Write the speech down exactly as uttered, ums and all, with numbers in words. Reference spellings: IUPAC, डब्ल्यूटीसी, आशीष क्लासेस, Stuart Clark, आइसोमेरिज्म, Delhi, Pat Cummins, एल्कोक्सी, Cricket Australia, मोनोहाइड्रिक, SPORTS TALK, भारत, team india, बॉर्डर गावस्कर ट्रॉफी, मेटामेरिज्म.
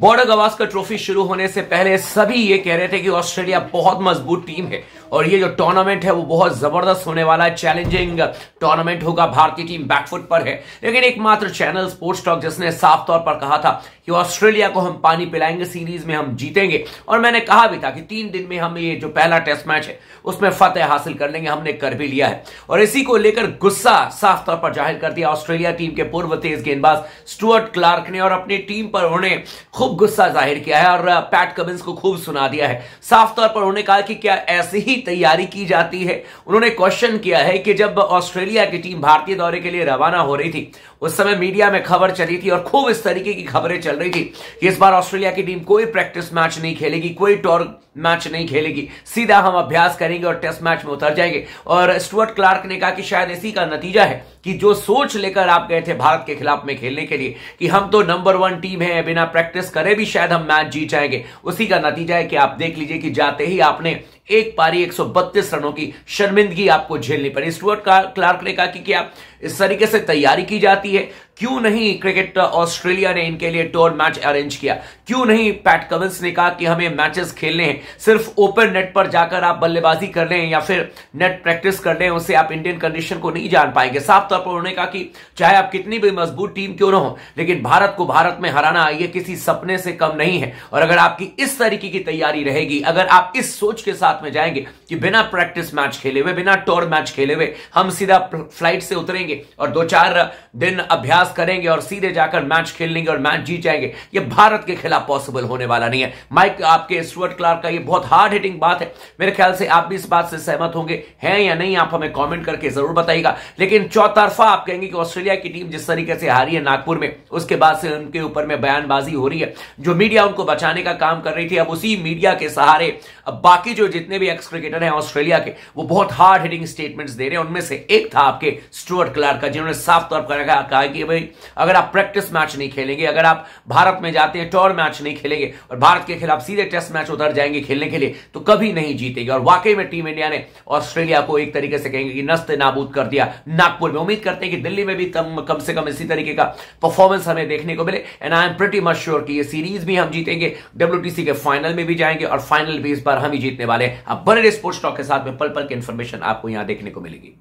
बॉर्डर गावस्कर ट्रॉफी शुरू होने से पहले सभी ये कह रहे थे कि ऑस्ट्रेलिया बहुत मजबूत टीम है और ये जो टूर्नामेंट है वो बहुत जबरदस्त होने वाला है, चैलेंजिंग टूर्नामेंट होगा, भारतीय टीम बैकफुट पर है। लेकिन एकमात्र चैनल स्पोर्ट्स टॉक जिसने साफ तौर पर कहा था कि ऑस्ट्रेलिया को हम पानी पिलाएंगे, सीरीज में हम जीतेंगे, और मैंने कहा भी था कि तीन दिन में हम ये जो पहला टेस्ट मैच है उसमें फतेह हासिल कर लेंगे, हमने कर भी लिया है। और इसी को लेकर गुस्सा साफ तौर पर जाहिर कर दिया ऑस्ट्रेलिया टीम के पूर्व तेज गेंदबाज स्टुअर्ट क्लार्क ने, और अपनी टीम पर उन्हें खूब गुस्सा जाहिर किया है और पैट कमिंस को खूब सुना दिया है। साफ तौर पर उन्होंने कहा कि क्या ऐसी ही तैयारी की जाती है। उन्होंने क्वेश्चन किया है कि जब ऑस्ट्रेलिया की टीम भारतीय दौरे के लिए रवाना हो रही थी उस समय मीडिया में खबर चली थी और खूब इस तरीके की खबरें चल रही थी कि इस बार ऑस्ट्रेलिया की टीम कोई प्रैक्टिस मैच नहीं खेलेगी, कोई टूर मैच नहीं खेलेगी, सीधा हम अभ्यास करेंगे और टेस्ट मैच में उतर जाएंगे। और स्टुअर्ट क्लार्क ने कहा कि शायद इसी का नतीजा है कि जो सोच लेकर आप गए थे भारत के खिलाफ में खेलने के लिए कि हम तो नंबर वन टीम है, बिना प्रैक्टिस करे भी शायद हम मैच जीत जाएंगे, उसी का नतीजा है कि आप देख लीजिए कि जाते ही आपने एक पारी एक सौ बत्तीस रनों की शर्मिंदगी आपको झेलनी पड़ी। स्टुअर्ट क्लार्क ने कहा कि क्या इस तरीके से तैयारी की जाती है, क्यों नहीं क्रिकेट ऑस्ट्रेलिया ने इनके लिए टूर मैच अरेंज किया, क्यों नहीं पैट कमिंस ने कहा कि हमें मैचेस खेलने हैं, सिर्फ ओपन नेट पर जाकर आप बल्लेबाजी कर रहे हैं या फिर नेट प्रैक्टिस कर रहे हैं उससे आप इंडियन कंडीशन को नहीं जान पाएंगे। साफ तौर पर उन्होंने कहा कि चाहे आप कितनी भी मजबूत टीम क्यों ना हो लेकिन भारत को भारत में हराना यह किसी सपने से कम नहीं है, और अगर आपकी इस तरीके की तैयारी रहेगी, अगर आप इस सोच के साथ में जाएंगे कि बिना प्रैक्टिस मैच खेले हुए, बिना टूर मैच खेले हुए हम सीधा फ्लाइट से उतरेंगे और दो चार दिन अभ्यास करेंगे और सीधे जाकर मैच खेल लेंगे और मैच जीत जाएंगे, ये भारत के खिलाफ पॉसिबल होने वाला नहीं है। माइक आपके स्टुअर्ट क्लार्क का ये बहुत हार्ड हिटिंग बात है, मेरे ख्याल से आप भी इस बात से सहमत होंगे, हैं या नहीं आप हमें कमेंट करके जरूर बताइएगा। लेकिन चौतरफा आप कहेंगे कि ऑस्ट्रेलिया की टीम जिस तरीके से हारी है नागपुर में, उसके बाद से उनके ऊपर में बयानबाजी हो रही है, जो मीडिया उनको बचाने का काम कर रही थी अब उसी मीडिया के सहारे अब बाकी जो जितने भी एक्स क्रिकेटर हैं ऑस्ट्रेलिया के वो बहुत हार्ड हिटिंग स्टेटमेंट्स दे रहे हैं। उनमें से एक था आपके स्टुअर्ट क्लार्क का, जिन्होंने साफ तौर पर कहा कि अगर आप प्रैक्टिस मैच नहीं खेलेंगे, अगर आप भारत में जाते हैं टूर मैच नहीं खेलेंगे और भारत के खिलाफ सीधे टेस्ट मैच उतर जाएंगे खेलने के लिए, तो कभी नहीं जीतेंगे। और वाकई में टीम इंडिया ने ऑस्ट्रेलिया को एक तरीके से कहेंगे कि नस्ते नाबूद कर दिया नागपुर में। उम्मीद करते हैं कि दिल्ली में भी कम, कम से कम इसी तरीके का परफॉर्मेंस हमें देखने को मिले। And I am pretty much sure कि ये सीरीज भी हम जीतेंगे, डब्ल्यूटीसी के फाइनल में भी जाएंगे और फाइनल भी इस बार हम ही जीतने वाले हैं। आप बने रहिए स्पोर्ट्स टॉक के साथ में, पल पल की इंफॉर्मेशन आपको यहां देखने को मिलेगी।